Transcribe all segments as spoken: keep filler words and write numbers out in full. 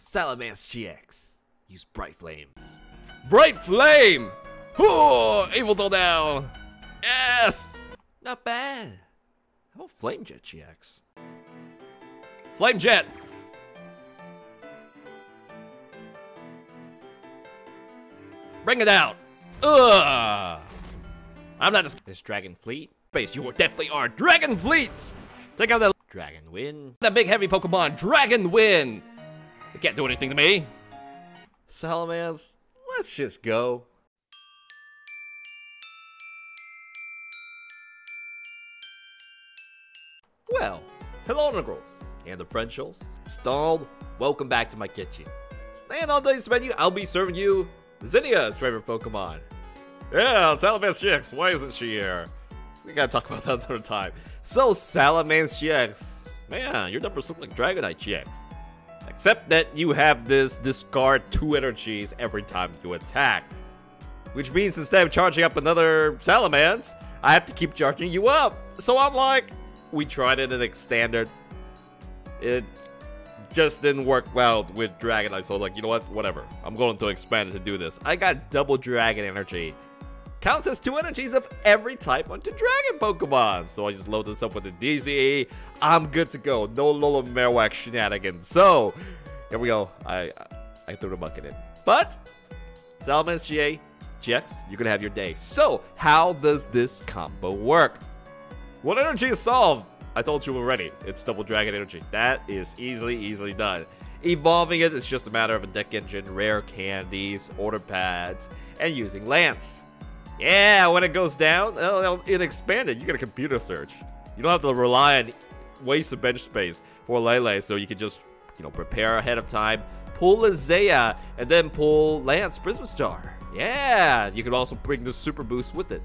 Salamence G X. Use Bright Flame. Bright Flame! Oh, Yveltal down! Yes! Not bad. How about Flame Jet G X? Flame Jet! Bring it out! Ugh! I'm not this. This Dragon Fleet. Base, you definitely are Dragon Fleet! Take out that Dragon Wind. That big heavy Pokemon, Dragon Wind! It can't do anything to me. Salamence, let's just go. Well, hello, Niggles and the Frenchels. Stalled, welcome back to my kitchen. And on today's menu, I'll be serving you Zinnia's favorite Pokemon. Yeah, Salamence G X, why isn't she here? We gotta talk about that another time. So, Salamence G X, man, your numbers look like Dragonite G X. Except that you have this discard two energies every time you attack. Which means instead of charging up another Salamence, I have to keep charging you up. So I'm like, we tried it in like standard. It just didn't work well with Dragonite. So like, you know what? Whatever. I'm going to expand it to do this. I got Double Dragon energy. Counts as two energies of every type onto Dragon Pokemon. So I just load this up with the D Z. I'm good to go. No Lola Marowak shenanigans. So, here we go. I I threw the bucket in. But, Salamence G X, you're going to have your day. So, how does this combo work? What energy is solved? I told you already. It's Double Dragon energy. That is easily, easily done. Evolving it is just a matter of a deck engine, rare candies, order pads, and using lands. Yeah, when it goes down, it expanded. You get a computer search. You don't have to rely on waste of bench space for Lele, so you can just, you know, prepare ahead of time. Pull Lisia, and then pull Lance Prism Star. Yeah, you can also bring the Super Boost with it.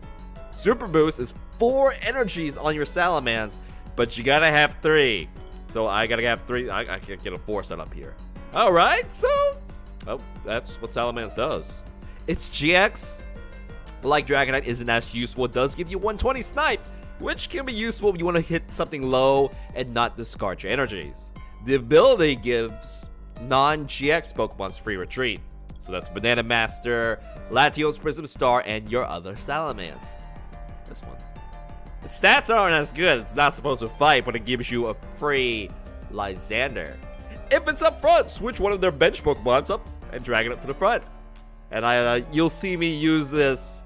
Super Boost is four energies on your Salamence, but you gotta have three. So I gotta have three. I, I can't get a four set up here. All right, so oh, that's what Salamence does. It's G X. Like Dragonite isn't as useful, it does give you one twenty Snipe, which can be useful if you want to hit something low and not discard your energies. The ability gives non-G X Pokemons free retreat. So that's Banana Master, Latios Prism Star, and your other Salamence. This one. Its stats aren't as good, it's not supposed to fight, but it gives you a free Lysandre. If it's up front, switch one of their bench Pokemons up and drag it up to the front. And I, uh, you'll see me use this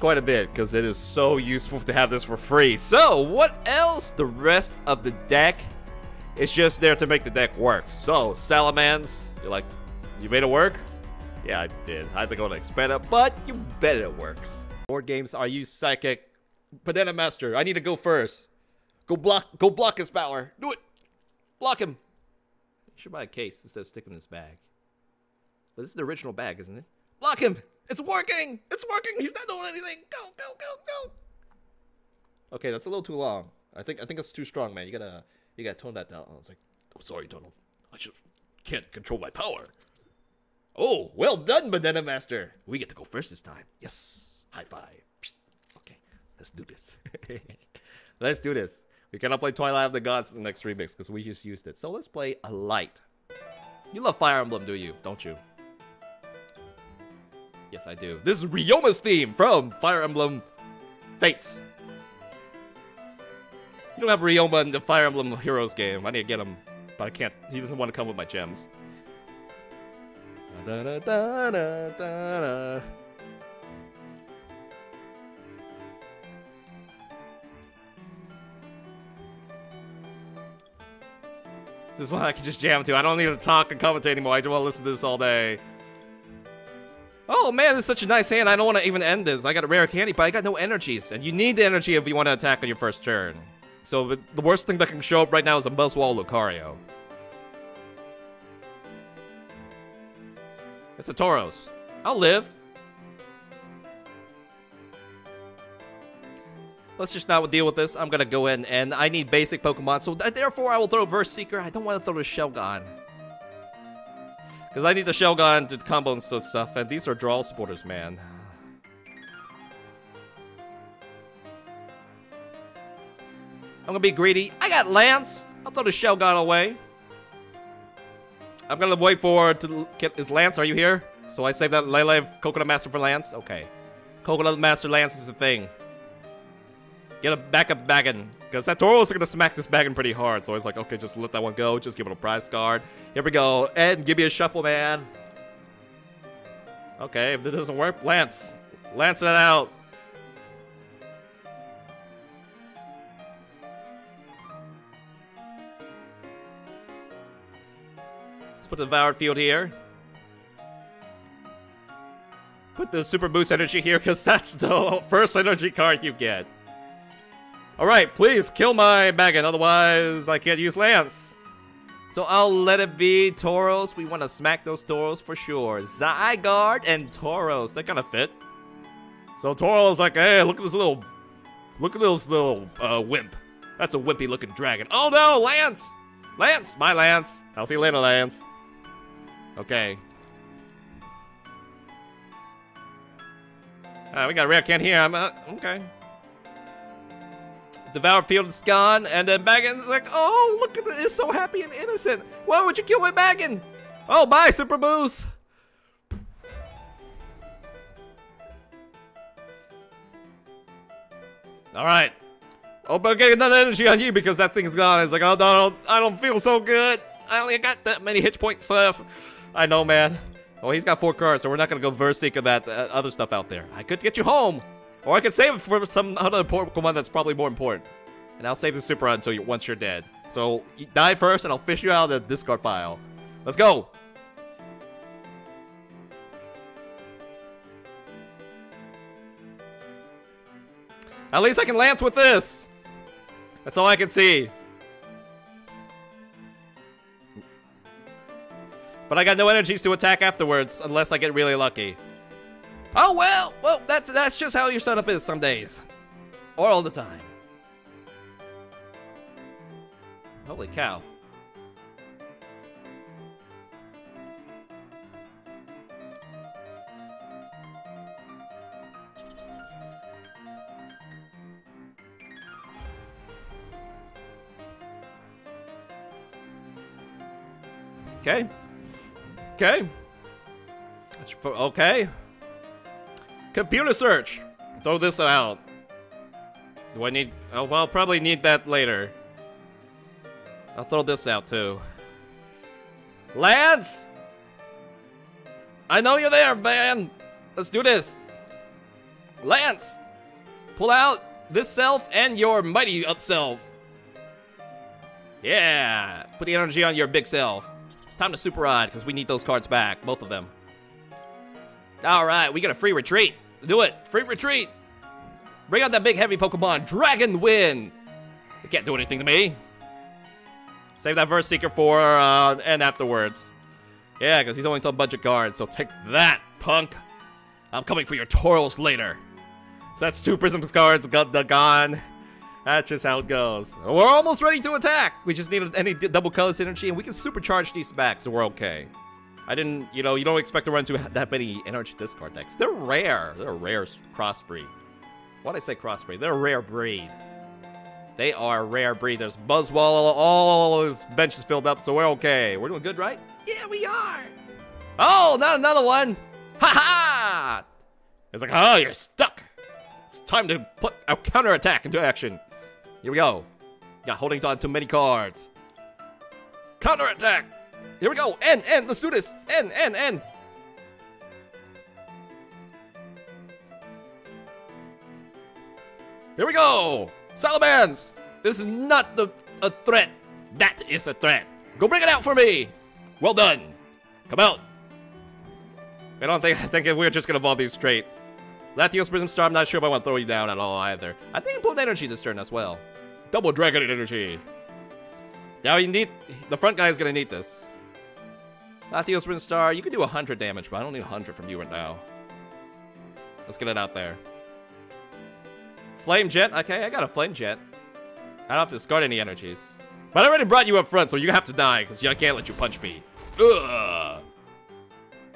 quite a bit because it is so useful to have this for free. So what else? The rest of the deck is just there to make the deck work. So Salamence, you're like, you made it work? Yeah, I did. I had to go and expand it, but you bet it works. Board games, are you psychic? Banana Master, I need to go first. Go block, go block his power. Do it. Block him. You should buy a case instead of sticking this bag. But this is the original bag, isn't it? Block him. It's working! It's working! He's not doing anything! Go, go, go, go! Okay, that's a little too long. I think I think it's too strong, man. You gotta you gotta tone that down. I was like, I'm sorry, Donald. I just can't control my power. Oh, well done, Banana Master. We get to go first this time. Yes. High five. Okay, let's do this. Let's do this. We cannot play Twilight of the Gods in the next remix because we just used it. So let's play a light. You love Fire Emblem, do you? Don't you? Yes, I do. This is Ryoma's theme from Fire Emblem Fates. You don't have Ryoma in the Fire Emblem Heroes game. I need to get him, but I can't. He doesn't want to come with my gems. Da, da, da, da, da, da. This is one I can just jam to. I don't need to talk and commentate anymore. I don't want to listen to this all day. Oh man, this is such a nice hand. I don't want to even end this. I got a rare candy, but I got no energies. And you need the energy if you want to attack on your first turn. So the worst thing that can show up right now is a Buzzwole Lucario. It's a Tauros. I'll live. Let's just not deal with this. I'm going to go in and I need basic Pokemon. So therefore I will throw Verse Seeker. I don't want to throw the Shelgon. Because I need the Shelgon to combo and stuff, and these are draw supporters, man. I'm gonna be greedy. I got Lance. I'll throw the Shelgon away. I'm gonna wait for to get is Lance. Are you here? So I save that Lele Coconut Master for Lance. Okay, Coconut Master Lance is the thing. Get a backup Baggin, because that Tauros is gonna smack this Baggin pretty hard. So it's like, okay, just let that one go. Just give it a prize card. Here we go. Ed, give me a shuffle, man. Okay, if this doesn't work, Lance, Lance it out. Put the Devoured Field here. Put the Super Boost energy here, because that's the first energy card you get. Alright, please kill my Baggin, otherwise I can't use Lance. So I'll let it be Tauros. We want to smack those Tauros for sure. Zygarde and Tauros, they kind of fit. So Tauros like, hey, look at this little, look at this little uh, wimp. That's a wimpy looking dragon. Oh no, Lance! Lance! My Lance! I'll see you later, Lance. Okay. Alright, we got a rare can here. I'm uh, okay. Devoured Field is gone, and then Baggin's like, oh, look at this. It's so happy and innocent. Why would you kill my Baggin? Oh, bye, Super Boost! Alright. Oh, but I'm getting another energy on you because that thing's gone. It's like, oh, no, I don't feel so good. I only got that many hit points left. I know, man. Well, he's got four cards, so we're not going to go Verse Seeker that uh, other stuff out there. I could get you home, or I could save it for some other Pokemon that's probably more important. And I'll save the Super until you, once you're dead. So you die first, and I'll fish you out of the discard pile. Let's go. At least I can Lance with this. That's all I can see. But I got no energies to attack afterwards unless I get really lucky. Oh well, well that's that's just how your setup is some days. Or all the time. Holy cow. Okay. Okay. That's okay. Computer search. Throw this out. Do I need... Oh, well, I'll probably need that later. I'll throw this out, too. Lance! I know you're there, man! Let's do this. Lance! Pull out this self and your mighty up self. Yeah! Put the energy on your big self. Time to super ride because we need those cards back, both of them. All right, we got a free retreat. Do it, free retreat. Bring out that big heavy Pokemon, Dragon Wind. It can't do anything to me. Save that Verse Seeker for uh, and afterwards. Yeah, because he's only till a bunch of cards. So take that, punk. I'm coming for your Tauros later. That's two Prism cards gone. That's just how it goes. We're almost ready to attack. We just needed any double color synergy, and we can supercharge these back, so we're okay. I didn't, you know, you don't expect to run into that many energy discard decks. They're rare. They're a rare crossbreed. Why did I say crossbreed? They're a rare breed. They are a rare breed. There's Buzzwall. All his bench is filled up, so we're okay. We're doing good, right? Yeah, we are. Oh, not another one. Ha ha! It's like, oh, you're stuck. It's time to put a counterattack into action. Here we go. Got holding on to many cards. Counter attack. Here we go. End, end. Let's do this. End, end, end. Here we go. Salamence. This is not the a threat. That is a threat. Go bring it out for me. Well done. Come out. I don't think I think we're just gonna evolve these straight. Latios Prism Star, I'm not sure if I want to throw you down at all either. I think I pulled energy this turn as well. Double Dragon energy. Now you need... The front guy is going to need this. Latios Prism Star, you can do one hundred damage, but I don't need one hundred from you right now. Let's get it out there. Flame Jet. Okay, I got a Flame Jet. I don't have to discard any energies. But I already brought you up front, so you have to die, because I can't let you punch me. Ugh!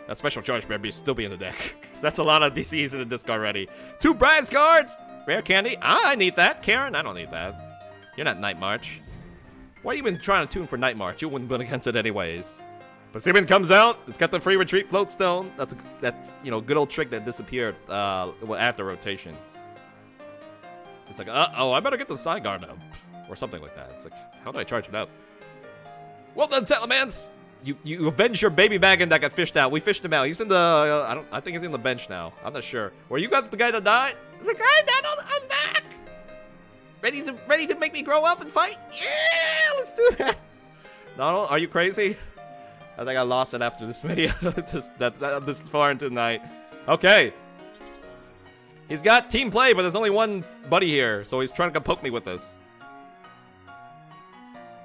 That special charge better be still be in the deck. Because that's a lot of D Cs in the discard already. Two prize cards! Rare candy? I need that. Karen, I don't need that. You're not Night March. Why are you even trying to tune for Night March? You wouldn't win against it anyways. But Shaymin comes out. It's got the free retreat Floatstone. That's a, that's you know good old trick that disappeared uh, after rotation. It's like uh oh, I better get the Zygarde up or something like that. It's like how do I charge it up? Well done, Salamence. You you avenge your baby Baggin that got fished out. We fished him out. He's in the uh, I don't I think he's in the bench now. I'm not sure. Well, you got the guy that died. It's like I died. I'm back. Ready to ready to make me grow up and fight. Yeah, let's do that. Donald, are you crazy? I think I lost it after this video, this, that, that, this far into the night. Okay. He's got team play, but there's only one buddy here, so he's trying to poke me with this.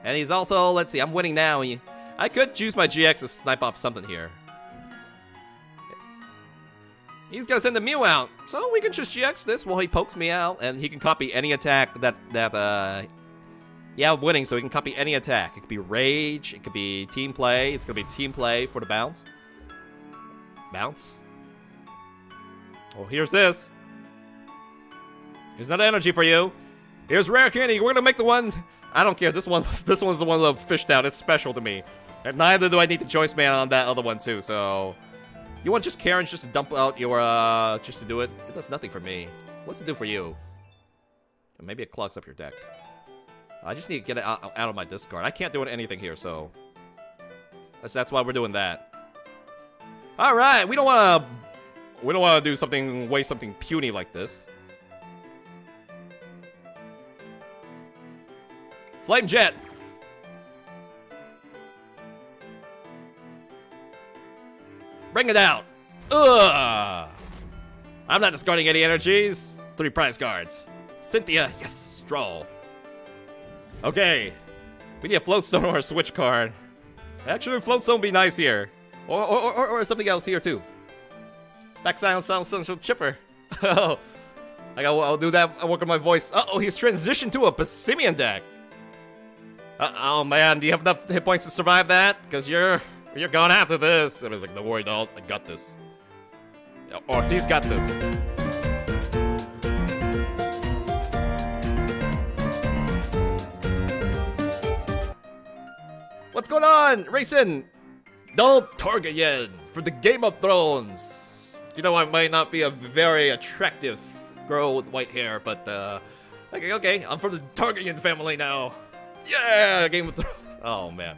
And he's also, let's see, I'm winning now. He, I could use my G X to snipe off something here. He's gonna send the Mew out, so we can just G X this while he pokes me out, and he can copy any attack that, that, uh... Yeah, I'm winning, so he can copy any attack. It could be Rage, it could be Team Play. It's going to be Team Play for the bounce. Bounce. Well, here's this. Here's another energy for you. Here's Rare Candy. We're going to make the one... I don't care. This one, this one's the one that fished out. It's special to me. And neither do I need the Choice Band on that other one, too, so... You want just Karen's just to dump out your... uh Just to do it? It does nothing for me. What's it do for you? Maybe it clogs up your deck. I just need to get it out of my discard. I can't do anything here, so... That's, that's why we're doing that. Alright, we don't want to... We don't want to do something... Waste something puny like this. Flame Jet! Bring it out! Ugh! I'm not discarding any energies. Three prize cards. Cynthia, yes! Stroll. Okay, we need a Floatstone or a Switch card. Actually, Floatstone would be nice here. Or, or, or, or something else here, too. Backside sound, sound, chipper. Oh, I got, I'll do that. I'll work on my voice. Uh-oh, he's transitioned to a Passimian deck. Uh-oh, man, do you have enough hit points to survive that? Because you're you're gone after this. And it's like, don't worry, doll. I got this. Or he's got this. What's going on? Racing! Dol Torgayen for the Game of Thrones. You know, I might not be a very attractive girl with white hair, but, uh... Okay, okay, I'm from the Torgayen family now. Yeah, Game of Thrones. Oh, man.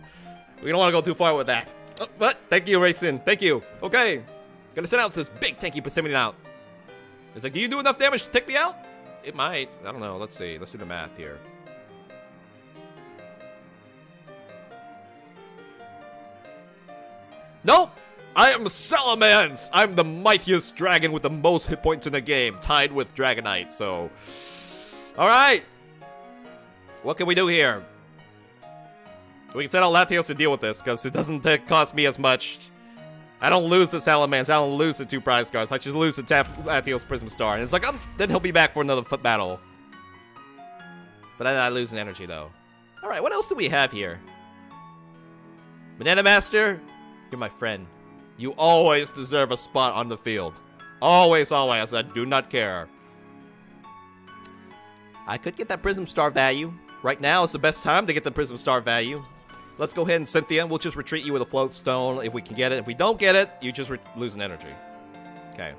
We don't want to go too far with that. Oh, but, thank you, Racing. Thank you. Okay. Gonna send out this big tanky Persimmon out. It's like, do you do enough damage to take me out? It might. I don't know. Let's see. Let's do the math here. Nope! I am Salamence! I'm the mightiest dragon with the most hit points in the game, tied with Dragonite, so... Alright! What can we do here? We can send out Latios to deal with this, because it doesn't cost me as much. I don't lose the Salamence, I don't lose the two prize cards, I just lose the tap Latios Prism Star, and it's like, um, then he'll be back for another foot battle. But then I lose an energy, though. Alright, what else do we have here? Banana Master? You're my friend. You always deserve a spot on the field. Always, always. I do not care. I could get that Prism Star value. Right now is the best time to get the Prism Star value. Let's go ahead and Cynthia. We'll just retreat you with a Floatstone if we can get it. If we don't get it, you just lose an energy. Okay.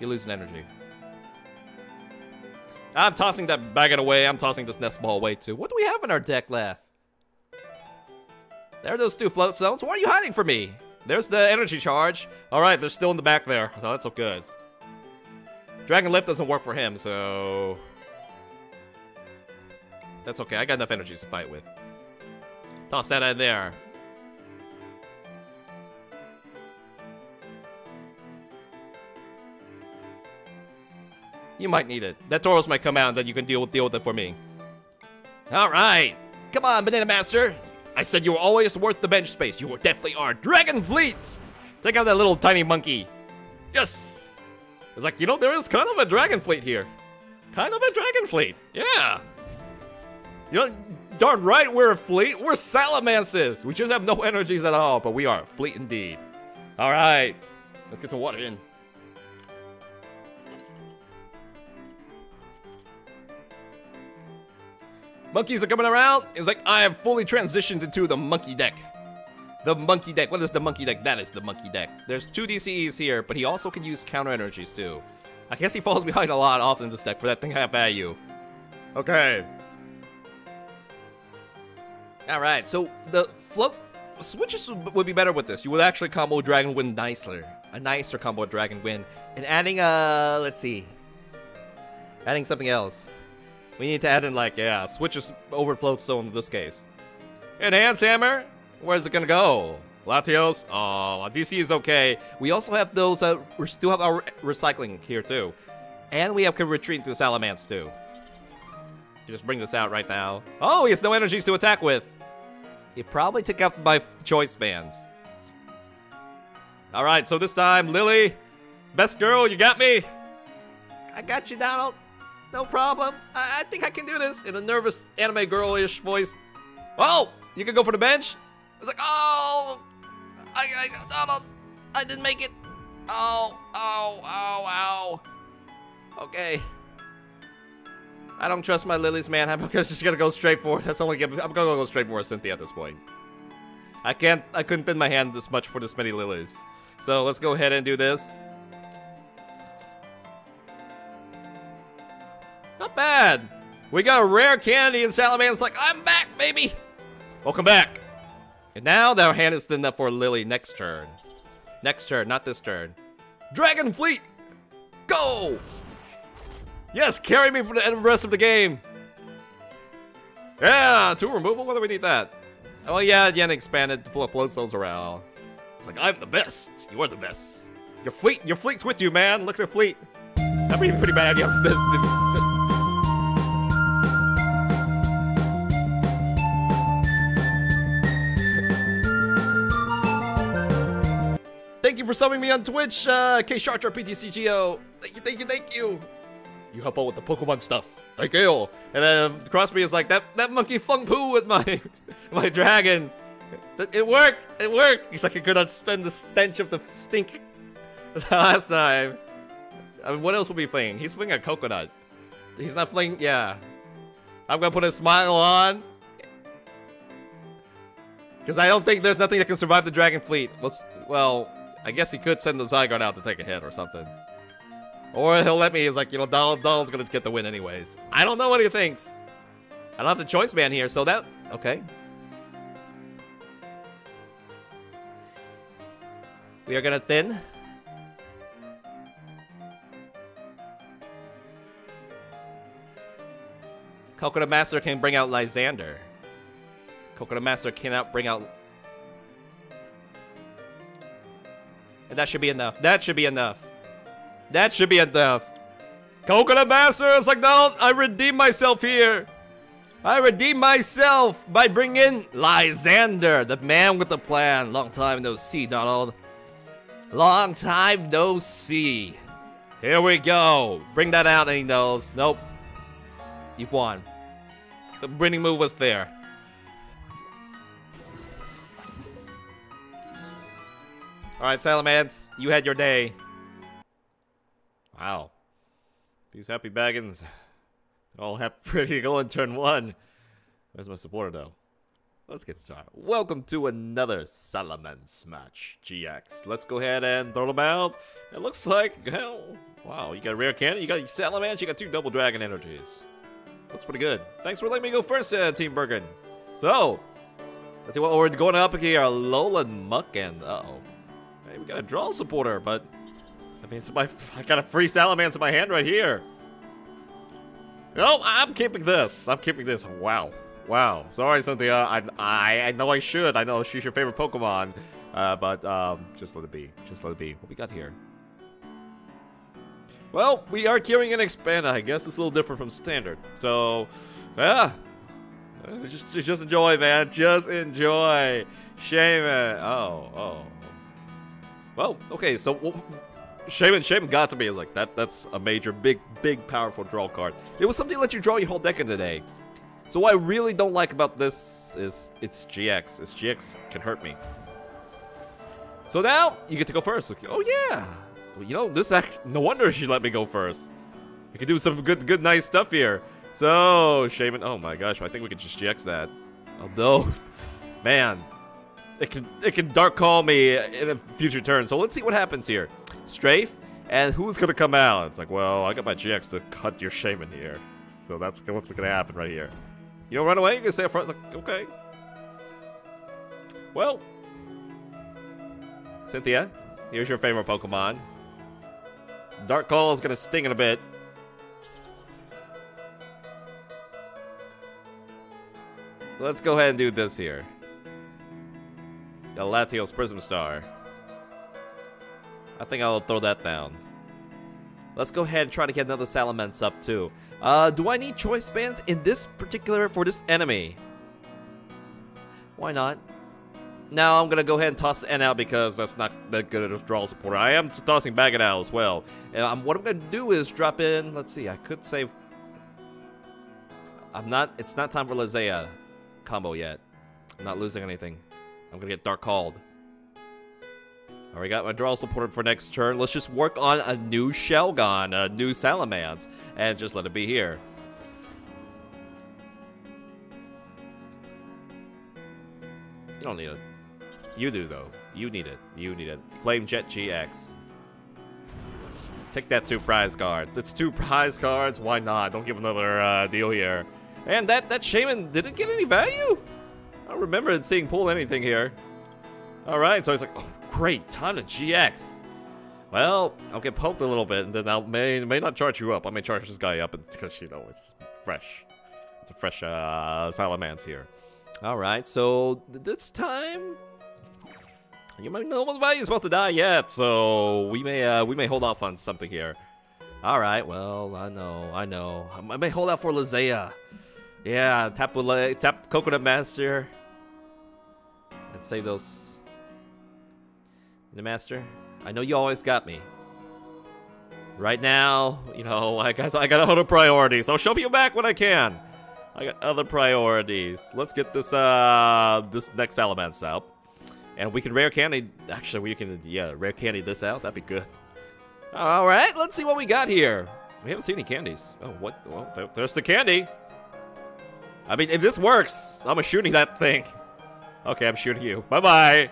You lose an energy. I'm tossing that Baggin away. I'm tossing this Nest Ball away too. What do we have in our deck left? There are those two Floatstones. Why are you hiding from me? There's the energy charge. Alright, they're still in the back there. No, that's all good. Dragon Lift doesn't work for him, so... That's okay. I got enough energies to fight with. Toss that out of there. You might need it. That Tauros might come out and then you can deal with, deal with it for me. Alright. Come on, Banana Master. I said you were always worth the bench space. You definitely are. Dragon Fleet! Take out that little tiny monkey. Yes! It's like, you know, there is kind of a Dragon Fleet here. Kind of a Dragon Fleet. Yeah. You know, darn right we're a fleet. We're Salamances. We just have no energies at all, but we are a fleet indeed. All right. Let's get some water in. Monkeys are coming around. It's like I have fully transitioned into the monkey deck. The monkey deck. What is the monkey deck? That is the monkey deck. There's two D C Es here, but he also can use counter energies too. I guess he falls behind a lot often in this deck for that thing I have value. Okay. Alright, so the float switches would be better with this. You would actually combo Dragon Wind nicer. A nicer combo with Dragon Wind. And adding, uh, let's see. Adding something else. We need to add in, like, yeah, switches over Floatstone in this case. Enhance Hammer? Where's it gonna go? Latios? Oh, D C is okay. We also have those, uh, we still have our recycling here too. And we have retreat to Salamence too. Just bring this out right now. Oh, he has no energies to attack with. He probably took out my choice bands. Alright, so this time, Lily, best girl, you got me. I got you, Donald. No problem. I, I think I can do this. In a nervous anime girl-ish voice. Oh, you can go for the bench? It's like, oh, I, I, Donald, I didn't make it. Oh, oh, oh, oh. Okay. I don't trust my lilies, man. I'm just gonna go straight for it. That's only. I'm gonna go straight for Cynthia at this point. I can't. I couldn't bend my hand this much for this many lilies. So let's go ahead and do this. Not bad. We got a rare candy, and Salamander's like, I'm back, baby. Welcome back. And now their hand is thin enough for Lily next turn. Next turn, not this turn. Dragon Fleet, go! Yes, carry me for the rest of the game. Yeah, two removal. Whether we need that. Oh yeah, Yen expanded to pull Floatstones around. It's like I'm the best. You are the best. Your fleet, your fleet's with you, man. Look at the fleet. That'd be pretty bad. Yeah. Thank you for subbing me on Twitch, uh, K Sharp P T C G O. Thank you, thank you, thank you. You help out with the Pokemon stuff. Thank you. And then uh, Crosby is like, that that monkey fung poo with my my dragon. It worked. It worked. He's like, I could not spend the stench of the stink last time. I mean, what else will be playing? He's playing a coconut. He's not playing. Yeah. I'm going to put a smile on. Because I don't think there's nothing that can survive the Dragon Fleet. Let's, well, I guess he could send the Zygarde out to take a hit or something. Or he'll let me, he's like, you know, Donald, Donald's gonna get the win anyways. I don't know what he thinks. I don't have the choice man here, so that, okay. We are gonna thin. Coconut Master can bring out Lysandre. Coconut Master cannot bring out... And that should be enough. That should be enough. That should be enough. Coconut Master is like, no, I redeem myself here. I redeem myself by bringing in Lysandre, the man with the plan. Long time no see, Donald. Long time no see. Here we go. Bring that out, and he knows. Nope. You've won. The winning move was there. Alright, Salamence, you had your day. Wow. These happy baggins all have pretty go in turn one. Where's my supporter, though? Let's get started. Welcome to another Salamence match, G X. Let's go ahead and throw them out. It looks like, hell, wow, you got a rare cannon, you got Salamence, you got two Double Dragon energies. Looks pretty good. Thanks for letting me go first, uh, Team Bergen. So, let's see what we're going up here. Alolan Muk and, uh-oh. Hey, we got a draw supporter, but... I mean, it's my, I got a free Salamence in my hand right here. No, I'm keeping this. I'm keeping this. Wow. Wow. Sorry, Cynthia. I, I, I know I should. I know she's your favorite Pokemon. Uh, but um, just let it be. Just let it be. What we got here? Well, we are queuing in Expand. I guess it's a little different from Standard. So, yeah. Just, just enjoy, man. Just enjoy. Shaymin. Oh, oh. Well, okay. So... We'll, Shaymin, Shaymin got to me. I was like, that, that's a major, big, big, powerful draw card. It was something that let you draw your whole deck in today. So what I really don't like about this is it's G X. It's G X can hurt me. So now, you get to go first. Like, oh, yeah. Well, you know, this act, no wonder she let me go first. We can do some good, good, nice stuff here. So, Shaymin, oh my gosh, I think we can just G X that. Although, man, it can it can Dark Call me in a future turn. So let's see what happens here. Strafe, and who's gonna come out? It's like, well, I got my G X to cut your Shaymin here. So that's what's gonna happen right here. You don't run away, you're gonna stay up front. Like, okay. Well, Cynthia, here's your favorite Pokemon. Dark Call is gonna sting in a bit. Let's go ahead and do this here. The Latios Prism Star. I think I'll throw that down. Let's go ahead and try to get another Salamence up too. Uh, do I need Choice Bands in this particular for this enemy? Why not? Now I'm gonna go ahead and toss N out because that's not that good at draw support. I am tossing back it out as well. And I'm, what I'm gonna do is drop in. Let's see. I could save. I'm not. It's not time for Lisia combo yet. I'm not losing anything. I'm gonna get Dark Called. I already got my draw supported for next turn. Let's just work on a new Shelgon, a new Salamence, and just let it be here. You don't need it. You do though. You need it. You need it. Flame Jet G X. Take that two prize cards. It's two prize cards. Why not? Don't give another uh, deal here. And that that Shaymin didn't get any value. I don't remember seeing pull anything here. All right, so he's like, oh, great, time to G X. Well, I'll get poked a little bit, and then I may may not charge you up. I may charge this guy up because you know it's fresh. It's a fresh uh, Salamence here. All right, so this time, you might know nobody's supposed to die yet, so we may uh, we may hold off on something here. All right, well, I know, I know, I may hold out for Lisia. Yeah, tap tap Coconut Master. And save those. The Master, I know you always got me. Right now, you know, I got I got other priorities. I'll shove you back when I can. I got other priorities. Let's get this uh this next Salamence out, and we can rare candy. Actually, we can yeah rare candy this out. That'd be good. All right, let's see what we got here. We haven't seen any candies. Oh, what? Well, there, there's the candy. I mean, if this works, I'm shooting that thing. Okay, I'm shooting you. Bye-bye.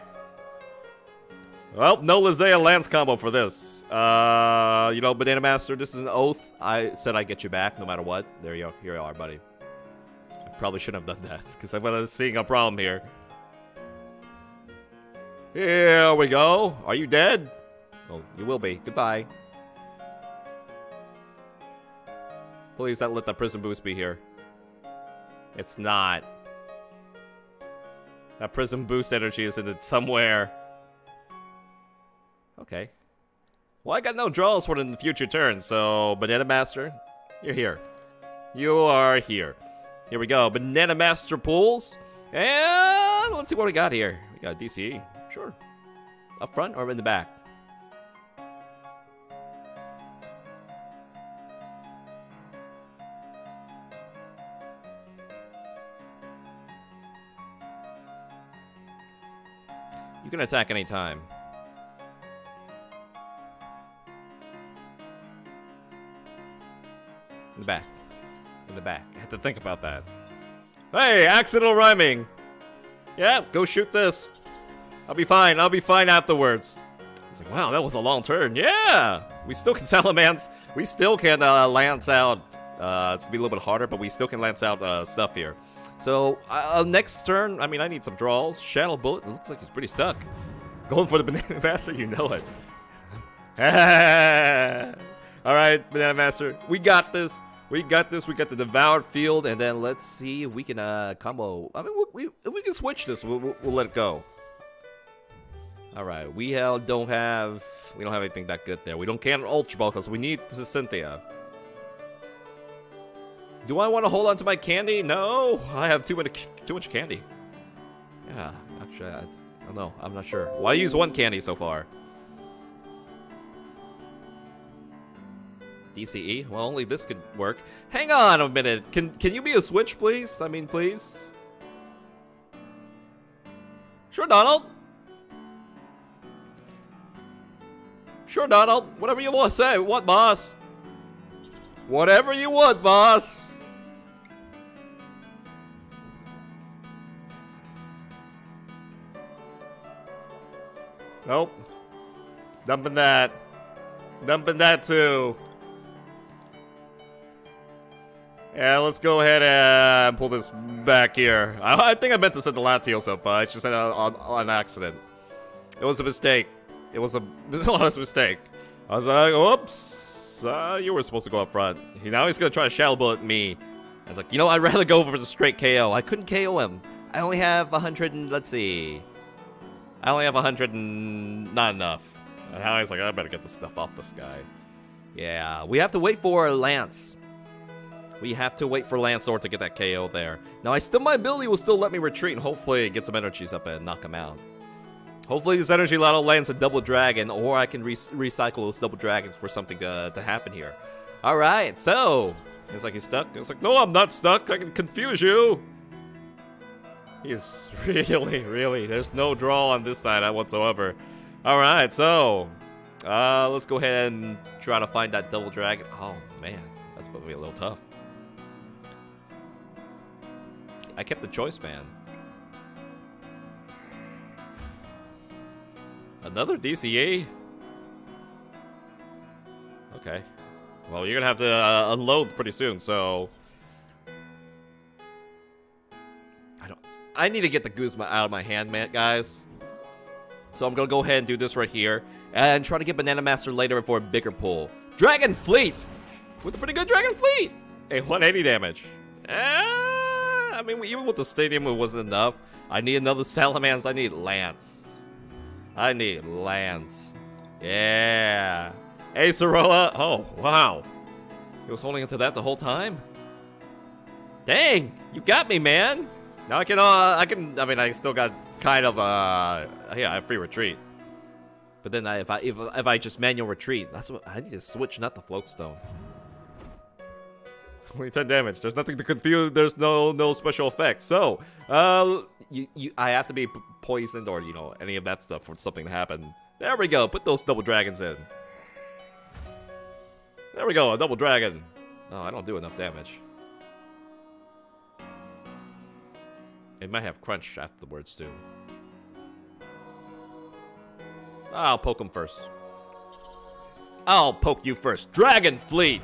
Well, no Lisia Lance combo for this. Uh, you know, Banana Master, this is an oath. I said I'd get you back no matter what. There you are. Here you are, buddy. I probably shouldn't have done that because I was seeing a problem here. Here we go. Are you dead? Oh, you will be. Goodbye. Please don't let that Prism Boost be here. It's not. That Prism Boost energy is in it somewhere. Okay. Well, I got no draws for it in the future turn, so Banana Master, you're here. You are here. Here we go. Banana Master pulls. And let's see what we got here. We got D C E. Sure. Up front or in the back? You can attack anytime. In the back. In the back. I had to think about that. Hey, accidental rhyming. Yeah, go shoot this. I'll be fine. I'll be fine afterwards. It's like, wow, that was a long turn. Yeah, we still can Salamence. We still can uh, lance out. Uh, it's gonna be a little bit harder, but we still can lance out uh, stuff here. So uh, next turn, I mean, I need some draws. Shadow Bullet. It looks like it's pretty stuck. Going for the Banana Master, you know it. All right, Banana Master, we got this. We got this. We got the Devoured Field, and then let's see if we can uh, combo. I mean, we we, we can switch this. We'll, we'll, we'll let it go. All right, we uh, don't have we don't have anything that good there. We don't can Ultra Ball because we need this Cynthia. Do I want to hold on to my candy? No, I have too much too much candy. Yeah, actually, I, I don't know. I'm not sure. Why well, use one candy so far? D C E. Well, only this could work. Hang on a minute. Can can you be a switch, please? I mean, please. Sure, Donald. Sure, Donald. Whatever you want to say. What, boss? Whatever you want, boss. Nope. Dumping that. Dumping that too. Yeah, let's go ahead and pull this back here. I, I think I meant to set the Latios up, but I just said it on, on accident. It was a mistake. It was a honest mistake. I was like, whoops. Uh, you were supposed to go up front. Now he's going to try to shadow bullet me. I was like, you know, I'd rather go for the straight K O. I couldn't K O him. I only have a hundred and, let's see. I only have a hundred and not enough. And now he's like, I better get this stuff off this guy. Yeah, we have to wait for Lance. We have to wait for Lancor to get that K O there. Now, I still my ability will still let me retreat and hopefully get some energies up and knock him out. Hopefully, this energy lot lands a double dragon, or I can re recycle those double dragons for something to, to happen here. All right, so it's like he's stuck. It's like, no, I'm not stuck. I can confuse you. He's really, really. There's no draw on this side whatsoever. All right, so uh, let's go ahead and try to find that double dragon. Oh man, that's gonna be a little tough. I kept the choice band. Another D C E? Okay. Well, you're gonna have to uh, unload pretty soon, so... I don't... I need to get the Guzma out of my hand, man, guys. So I'm gonna go ahead and do this right here. And try to get Banana Master later for a bigger pull. Dragon Fleet! With a pretty good Dragon Fleet! Hey, one eighty damage. And... I mean, even with the stadium, it wasn't enough. I need another Salamence. I need Lance. I need Lance. Yeah. Acerola. Oh, wow. He was holding into that the whole time? Dang. You got me, man. Now I can, uh, I can, I mean, I still got kind of, uh, yeah, I have free retreat. But then I, if I, if, if I just manual retreat, that's what, I need to switch, not the Floatstone. Only ten damage. There's nothing to confuse. There's no no special effects. So, uh, you, you, I have to be poisoned or, you know, any of that stuff for something to happen. There we go. Put those double dragons in. There we go. A double dragon. Oh, I don't do enough damage. It might have crunch afterwards, too. I'll poke him first. I'll poke you first. Dragon Fleet!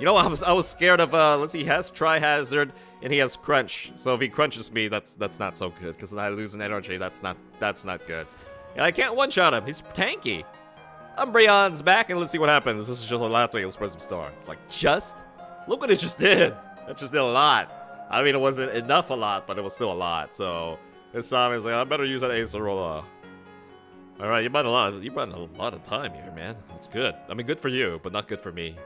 You know, I was I was scared of. Uh, let's see, he has Tri-Hazard and he has Crunch. So if he crunches me, that's that's not so good because I lose an energy. That's not that's not good. And I can't one-shot him. He's tanky. Umbreon's back, and let's see what happens. This is just a Latios Prism Star. It's like just look what it just did. That just did a lot. I mean, it wasn't enough a lot, but it was still a lot. So this time he's like, I better use that Acerola. All right, you bought a lot. You bought a lot of time here, man. That's good. I mean, good for you, but not good for me.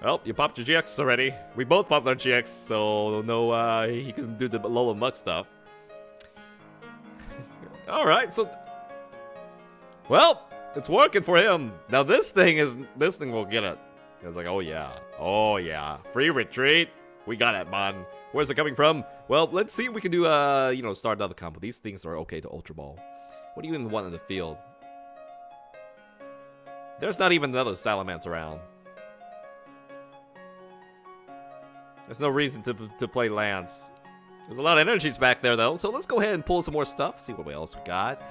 Well, you popped your G X already. We both popped our G X, so no, uh, he can do the Alolan Muk stuff. Alright, so... Well, it's working for him. Now this thing is... This thing will get it. It's like, oh yeah. Oh yeah. Free retreat. We got it, man. Where's it coming from? Well, let's see if we can do, uh, you know, start another combo. These things are okay to Ultra Ball. What do you even want in the field? There's not even another Salamence around. There's no reason to, to play lands. There's a lot of energies back there, though. So let's go ahead and pull some more stuff. See what else we got.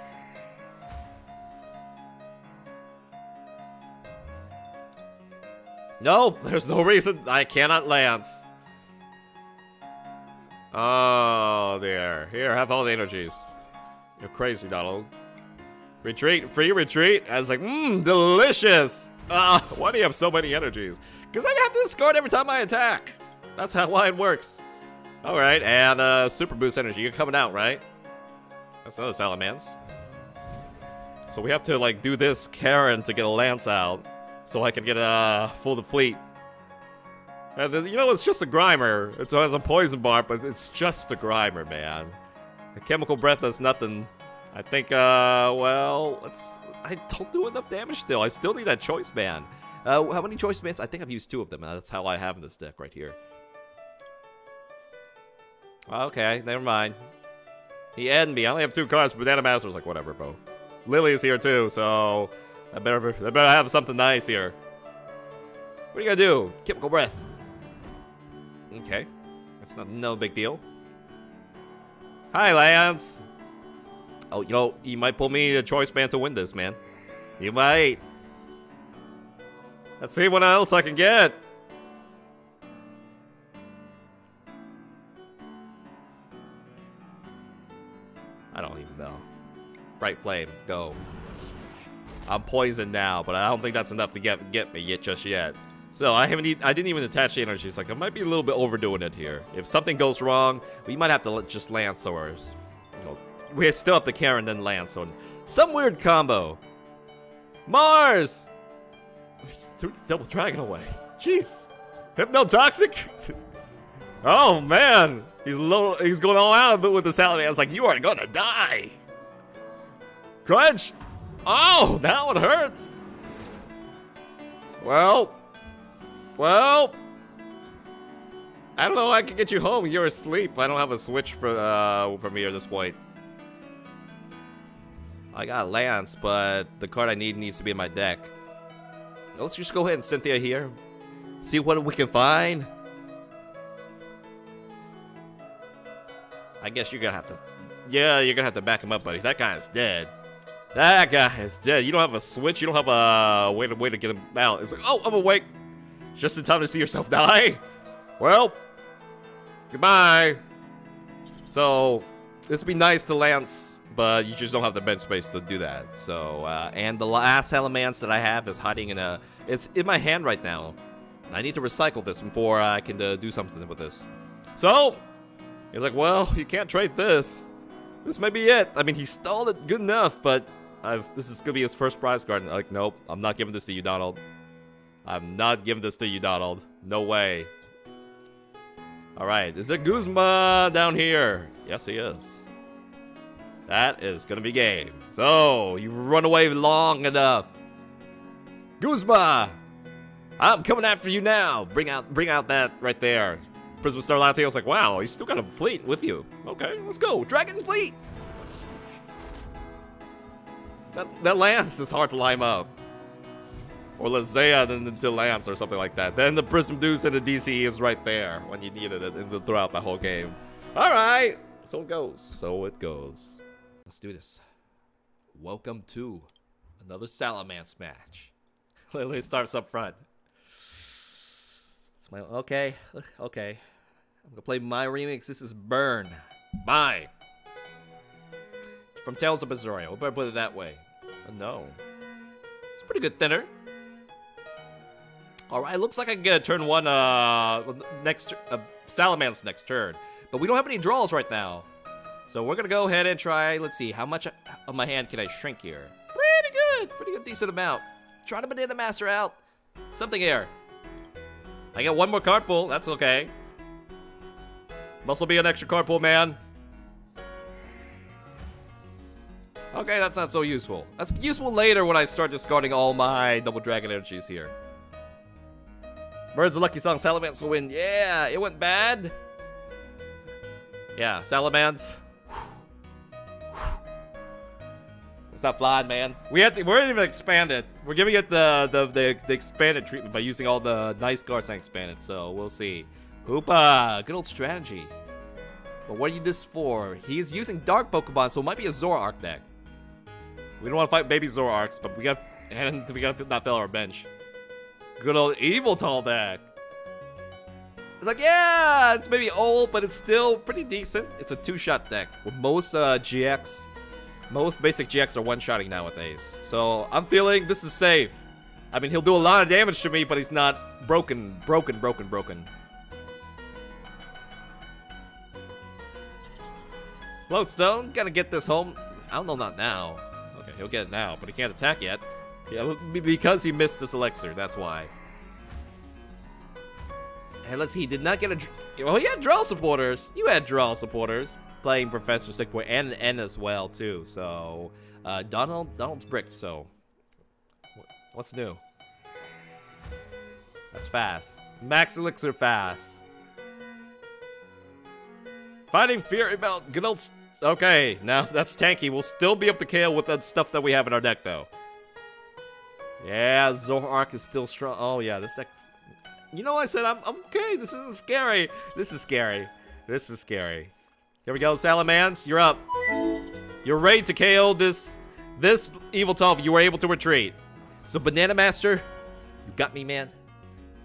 No, there's no reason. I cannot lance. Oh, there. Here, have all the energies. You're crazy, Donald. Retreat. Free retreat. I was like, mmm, delicious. Uh, why do you have so many energies? Because I have to discard every time I attack. That's how why it works. Alright, and uh, Super Boost energy. You're coming out, right? That's another Salamence. So we have to, like, do this Karen to get a Lance out. So I can get, uh, full the fleet. And then, you know, it's just a Grimer. It's, it has a poison bar, but it's just a Grimer, man. The Chemical Breath does nothing. I think, uh, well, let's... I don't do enough damage still. I still need that Choice Band. Uh, how many Choice Bands? I think I've used two of them. That's how I have in this deck right here. Okay, never mind. He added me. I only have two cards. Banana Master's like, whatever, bro. Lily's here too, so I better, I better have something nice here. What are you gonna do? Chemical Breath. Okay, that's not no big deal. Hi, Lance. Oh, you know, you might pull me a Choice Band to win this, man. You might. Let's see what else I can get. I don't even know. Bright Flame, go. I'm poisoned now, but I don't think that's enough to get get me yet just yet. So I haven't even, I didn't even attach the energy. It's like I might be a little bit overdoing it here. If something goes wrong, we might have to just Lance Swords. You know, we still have to Karen then Lance on some weird combo. Mars threw the Double Dragon away. Jeez, Hypnotoxic. Oh man, he's low, he's going all out of it with the salad. I was like, you are gonna die. Crunch. Oh, that one hurts. Well, well, I don't know. I can get you home. You're asleep. I don't have a switch for uh from here at this point. I got Lance, but the card I need needs to be in my deck. Let's just go ahead and Cynthia here. See what we can find. I guess you're gonna have to. Yeah, you're gonna have to back him up, buddy. That guy is dead. That guy is dead. You don't have a switch. You don't have a way to way to get him out. It's like, oh, I'm awake. Just in time to see yourself die. Well, goodbye. So this would be nice to Lance, but you just don't have the bench space to do that. So uh, and the last Salamence that I have is hiding in a. It's in my hand right now. And I need to recycle this before I can uh, do something with this. So he's like, well, you can't trade this. This may be it. I mean, he stalled it good enough, but I've, this is gonna be his first prize card. And I'm like, nope, I'm not giving this to you, Donald. I'm not giving this to you, Donald. No way. All right, is there Guzma down here? Yes, he is. That is gonna be game. So you've run away long enough, Guzma. I'm coming after you now. Bring out, bring out that right there. Prism Star Latios like, wow, you still got a fleet with you. Okay, let's go. Dragon Fleet! That, that Lance is hard to line up. Or Lisia then to Lance or something like that. Then the Prism Deuce and the D C E is right there when you needed it in the, throughout the whole game. Alright, so it goes. So it goes. Let's do this. Welcome to another Salamence match. Literally starts up front. My, okay, okay. I'm gonna play my remix. This is Burn. Bye. From Tales of Berseria. We better put it that way. Uh, no. It's a pretty good thinner. Alright, looks like I can get a turn one, uh, next, uh, Salamence next turn. But we don't have any draws right now. So we're gonna go ahead and try, let's see, how much of my hand can I shrink here? Pretty good. Pretty good, decent amount. Try to banana master out. Something here. I got one more card pull. That's okay. Must be an extra card pull, man. Okay, that's not so useful. That's useful later when I start discarding all my Double Dragon energies here. Bird's a lucky song. Salamence will win. Yeah, it went bad. Yeah, Salamence. It's not flying, man. We have to, we're even expanded. We're giving it the the, the the expanded treatment by using all the nice cards and expanded. So we'll see. Hoopa, good old strategy. But what are you this for? He's using dark Pokemon, so it might be a Zoroark deck. We don't want to fight baby Zoroarks, but we got and we got to not fail our bench. Good old Yveltal deck. It's like yeah, it's maybe old, but it's still pretty decent. It's a two-shot deck with most uh, G X. Most basic G X are one-shotting nowadays, so I'm feeling this is safe. I mean, he'll do a lot of damage to me, but he's not broken, broken, broken, broken. Floatstone, gotta get this home. I don't know, not now. Okay, he'll get it now, but he can't attack yet. Yeah, because he missed this elixir, that's why. And let's see, he did not get a... Well, he had draw supporters. You had draw supporters. Playing Professor Sickboy and N as well too, so uh, Donald Donald's bricked. So what's new? That's fast. Max elixir fast. Fighting fear about good old. Okay, now that's tanky. We'll still be able to K O with that stuff that we have in our deck though. Yeah, Zoroark is still strong. Oh yeah, this deck. You know I said I'm, I'm okay. This isn't scary. This is scary. This is scary. Here we go, Salamence, you're up. You're ready to K O this this Yveltal if you were able to retreat. So Banana Master, you got me, man.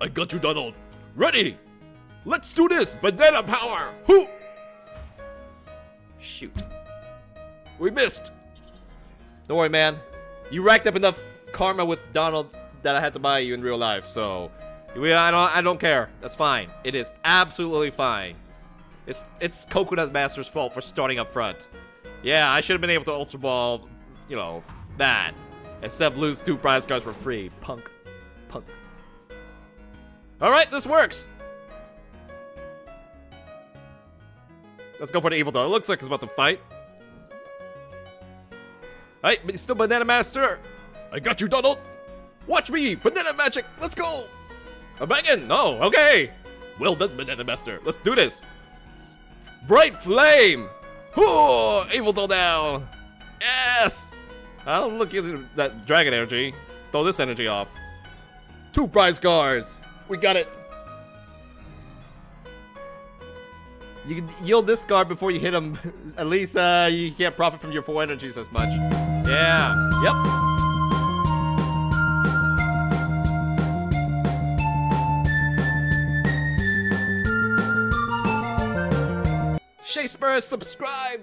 I got you, Donald. Ready? Let's do this! Banana power! Hoo! Shoot. We missed. Don't worry, man. You racked up enough karma with Donald that I had to buy you in real life, so we, I don't I don't care. That's fine. It is absolutely fine. It's it's Coconut Master's fault for starting up front. Yeah, I should have been able to Ultra Ball, you know, that. Except lose two prize cards for free. Punk. Punk. Alright, this works. Let's go for the Yveltal. It looks like it's about to fight. Hey, but still Banana Master. I got you, Donald. Watch me. Banana magic. Let's go. I'm banging. No, oh, okay. Well done, Banana Master. Let's do this. Bright Flame. Whoa, Yveltal down. Yes. I don't look using that dragon energy. Throw this energy off. Two prize cards. We got it. You can yield this card before you hit him. At least uh, you can't profit from your four energies as much. Yeah. Yep. Shakespeare, subscribe.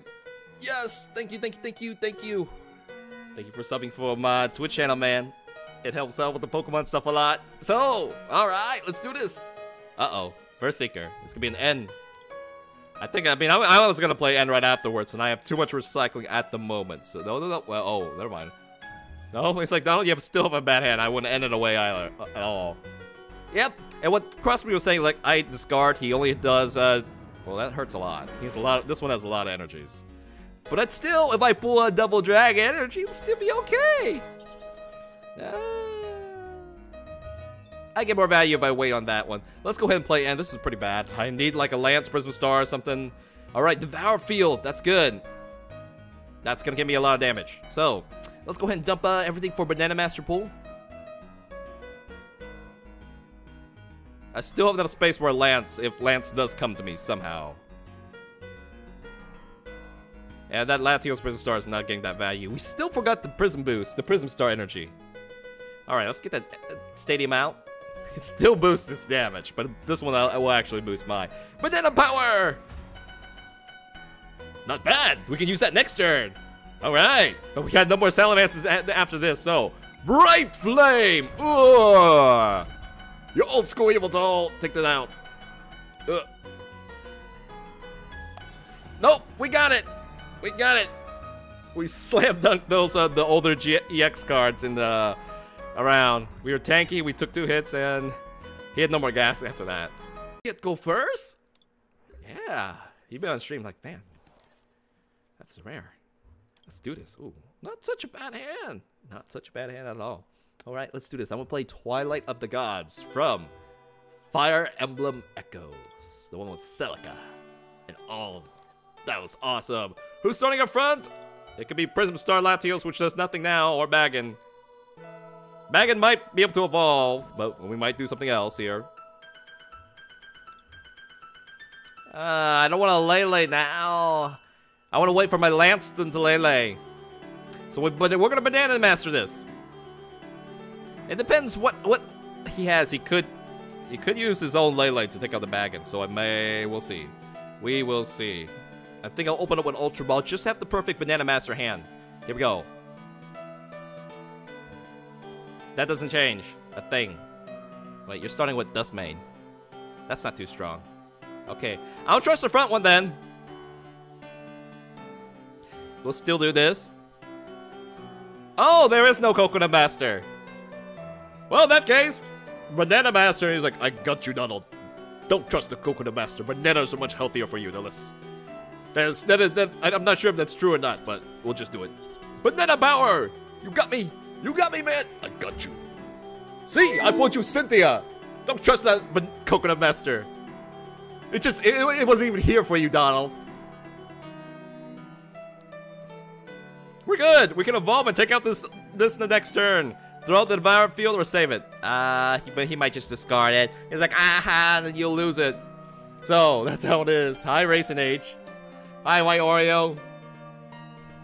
Yes. Thank you. Thank you. Thank you. Thank you. Thank you for subbing for my Twitch channel, man. It helps out with the Pokemon stuff a lot. So, all right, let's do this. Uh oh, Verse Seeker. It's gonna be an N. I think, I mean, I, I was going to play End right afterwards, and I have too much recycling at the moment. So, no, no, no. Well, oh, never mind. No, it's like, Donald, you have still have a bad hand. I wouldn't end it away either, uh, at all. Yep. And what Crosby was saying, like, I discard. He only does, uh, well, that hurts a lot. He's a lot. Of, this one has a lot of energies. But that's still, if I pull a double dragon energy, it'll still be okay. Uh, I get more value if I wait on that one. Let's go ahead and play end. This is pretty bad. I need like a Latios Prism Star or something. Alright, Devoured Field. That's good. That's going to give me a lot of damage. So, let's go ahead and dump uh, everything for Banana Master Pool. I still have enough space for Lance if Lance does come to me somehow. And that Latios Prism Star is not getting that value. We still forgot the Prism Boost, the Prism Star energy. Alright, let's get that stadium out. It still boosts its damage, but this one I will actually boost my Banana Power! Not bad! We can use that next turn! Alright! But we had no more Salamances after this, so... Bright Flame! Ooh! Your old school Yveltal! Take that out. Ugh. Nope! We got it! We got it! We slam dunked those uh, the older G E X cards in the... around. We were tanky, we took two hits, and he had no more gas after that. Get go first? Yeah. He'd been on stream like, man, that's rare. Let's do this. Ooh, not such a bad hand. Not such a bad hand at all. All right, let's do this. I'm going to play Twilight of the Gods from Fire Emblem Echoes. The one with Celica and all. That was awesome. Who's starting up front? It could be Prism Star Latios, which does nothing now, or Baggin. Baggin might be able to evolve, but we might do something else here. Uh, I don't want to Lele now. I want to wait for my Lanston to Lele. So we, but we're going to Banana Master this. It depends what, what he has. He could he could use his own Lele to take out the Baggin, so I may... We'll see. We will see. I think I'll open up an Ultra Ball. Just have the perfect Banana Master hand. Here we go. That doesn't change a thing. Wait, you're starting with Dust Mane. That's not too strong. Okay, I'll trust the front one then. We'll still do this. Oh, there is no Coconut Master. Well, in that case, Banana Master is like, I got you, Donald. Don't trust the Coconut Master. Bananas are much healthier for you. Now let's, that is, that is, that, I'm not sure if that's true or not, but we'll just do it. Banana Power! You got me! You got me, man! I got you. See, I bought you Cynthia. Don't trust that Coconut Master. It just, it, it wasn't even here for you, Donald. We're good. We can evolve and take out this, this in the next turn. Throw out the Devoured Field or save it. Ah, uh, he, but he might just discard it. He's like, aha, and you'll lose it. So, that's how it is. Hi, Racing Age. Hi, White Oreo.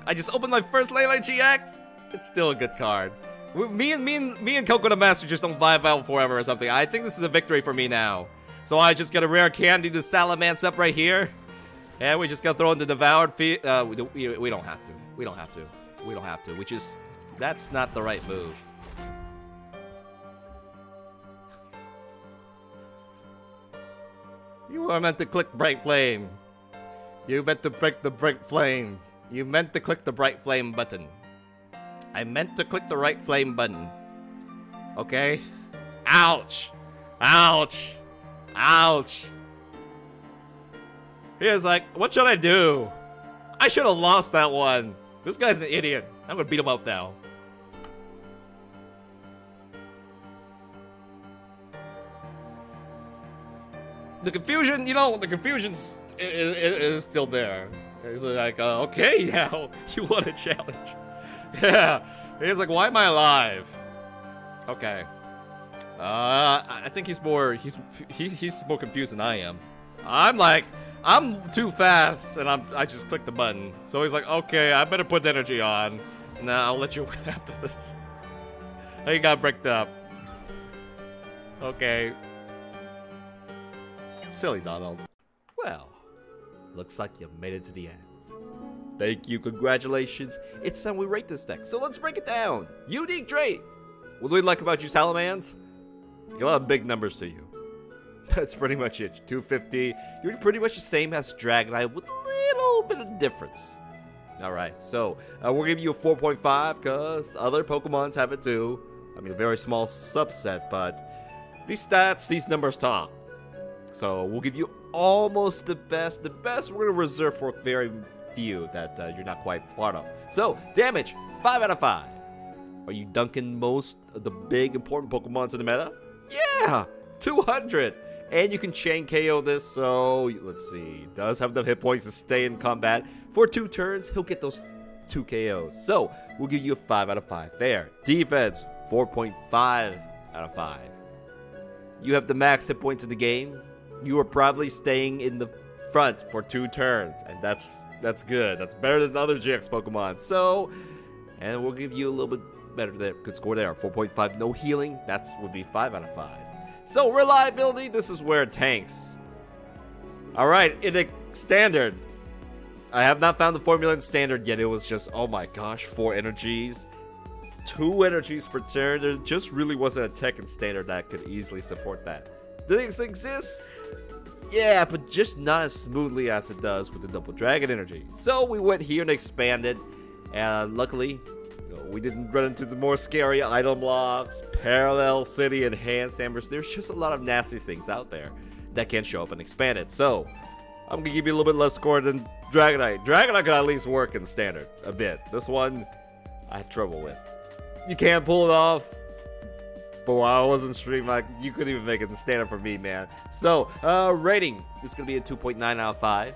I just opened my first Lele G X. It's still a good card. Me and me and me and Coco the Master just don't vibe out forever or something. I think this is a victory for me now. So I just got a rare candy to Salamence up right here, and we just got thrown the Devoured Field. Uh, we, we don't have to. We don't have to. We don't have to. Which is, that's not the right move. You are meant to click Bright Flame. You meant to click the Bright Flame. You meant to click the Bright Flame button. I meant to click the right flame button. Okay? Ouch! Ouch! Ouch! He was like, what should I do? I should have lost that one. This guy's an idiot. I'm gonna beat him up now. The confusion, you know, the confusion's is, is, is still there. He's like, uh, okay, now you want a challenge. Yeah, he's like, why am I alive? Okay. Uh, I think he's more, he's, he, he's more confused than I am. I'm like, I'm too fast, and I'm, I just click the button. So he's like, okay, I better put the energy on. Nah, I'll let you win after this. He got bricked up. Okay. Silly Donald. Well, looks like you made it to the end. Thank you, congratulations. It's time we rate this deck, so let's break it down. Unique trait. What do we like about you, Salamence? You got a lot of big numbers to you. That's pretty much it. two fifty. You're pretty much the same as Dragonite with a little bit of difference. Alright, so uh, we'll give you a four point five because other Pokemons have it too. I mean, a very small subset, but these stats, these numbers talk. So we'll give you almost the best. The best we're going to reserve for very few that uh, you're not quite part of. So, damage, five out of five. Are you dunking most of the big, important Pokemons in the meta? Yeah, two hundred. And you can chain K O this, so let's see. He does have enough hit points to stay in combat. For two turns, he'll get those two K Os. So, we'll give you a five out of five there. Defense, four point five out of five. You have the max hit points in the game. You are probably staying in the front for two turns, and that's That's good. That's better than the other G X Pokemon. So, and we'll give you a little bit better there. Good score there. four point five. No healing. That would be five out of five. So, reliability. This is where it tanks. Alright, in a standard. I have not found the formula in standard yet. It was just, oh my gosh, four energies. Two energies per turn. There just really wasn't a tech in standard that could easily support that. Does it exist? Yeah, but just not as smoothly as it does with the Double Dragon energy. So we went here and expanded, and luckily, you know, we didn't run into the more scary item blocks, Parallel City, and Hand Hammers. There's just a lot of nasty things out there that can show up and expand it. So I'm going to give you a little bit less score than Dragonite. Dragonite could at least work in standard a bit. This one, I had trouble with. You can't pull it off. But while I wasn't streaming, like, you couldn't even make it the standard for me, man. So, uh, rating is going to be a two point nine out of five.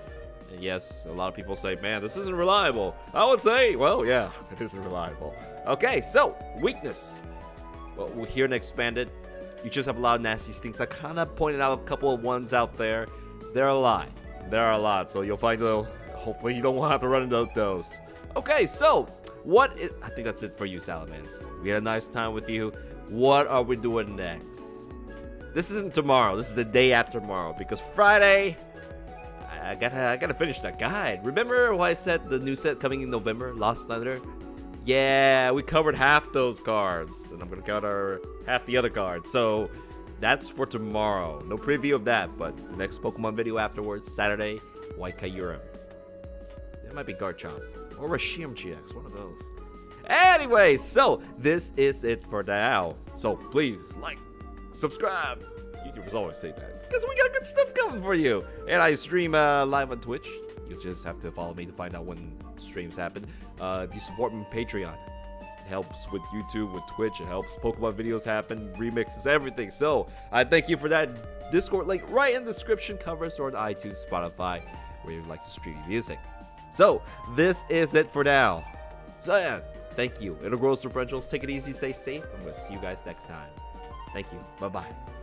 And yes, a lot of people say, man, this isn't reliable. I would say, well, yeah, it isn't reliable. Okay, so, weakness. Well, we're here in Expanded. You just have a lot of nasty things. I kind of pointed out a couple of ones out there. There are a lot. There are a lot. So, you'll find, though, hopefully you don't have to run into those. Okay, so, what is... I think that's it for you, Salamence. We had a nice time with you. What are we doing next? This isn't tomorrow. This is the day after tomorrow because Friday, I gotta, I gotta finish that guide. Remember why I said the new set coming in November, Lost Thunder? Yeah, we covered half those cards, and I'm gonna cover half the other cards. So that's for tomorrow. No preview of that, but the next Pokemon video afterwards, Saturday, Waikayurim. That might be Garchomp or Reshiram G X, one of those. Anyway, so this is it for now. So please like, subscribe. YouTubers always say that because we got good stuff coming for you. And I stream uh, live on Twitch. You just have to follow me to find out when streams happen. Uh, if you support me on Patreon, it helps with YouTube, with Twitch. It helps Pokemon videos happen, remixes, everything. So I thank you for that. Discord link right in the description, covers or on iTunes, Spotify, where you'd like to stream music. So this is it for now. So yeah. Thank you. It'll grow through differentials. Take it easy. Stay safe. I'm going to see you guys next time. Thank you. Bye-bye.